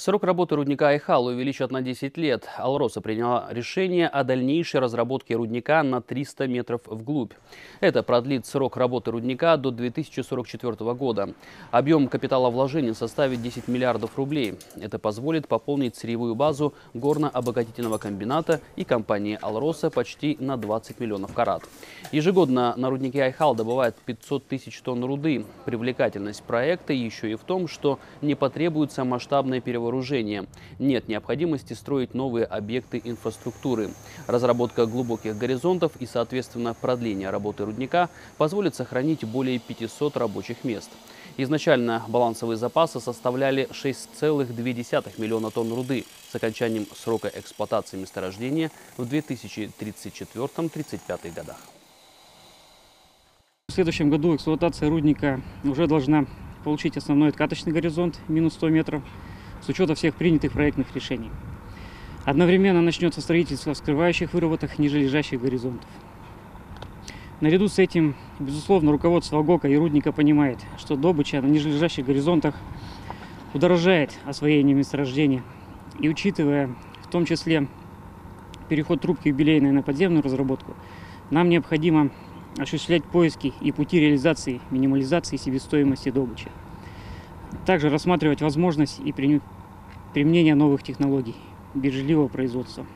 Срок работы рудника Айхал увеличат на 10 лет. Алроса приняла решение о дальнейшей разработке рудника на 300 метров вглубь. Это продлит срок работы рудника до 2044 года. Объем капиталовложений составит 10 миллиардов рублей. Это позволит пополнить сырьевую базу горно-обогатительного комбината и компании «Алроса» почти на 20 миллионов карат. Ежегодно на руднике Айхал добывают 500 тысяч тонн руды. Привлекательность проекта еще и в том, что не потребуется масштабное перевооружение. Нет необходимости строить новые объекты инфраструктуры. Разработка глубоких горизонтов и, соответственно, продление работы рудника позволит сохранить более 500 рабочих мест. Изначально балансовые запасы составляли 6,2 миллиона тонн руды с окончанием срока эксплуатации месторождения в 2034-35 годах. В следующем году эксплуатация рудника уже должна получить основной откаточный горизонт минус 100 метров. С учетом всех принятых проектных решений. Одновременно начнется строительство вскрывающих выработок нижележащих горизонтов. Наряду с этим, безусловно, руководство ГОКа и рудника понимает, что добыча на нижележащих горизонтах удорожает освоению месторождения. И учитывая в том числе переход трубки юбилейной на подземную разработку, нам необходимо осуществлять поиски и пути реализации минимализации себестоимости добычи. Также рассматривать возможность и применение новых технологий бережливого производства.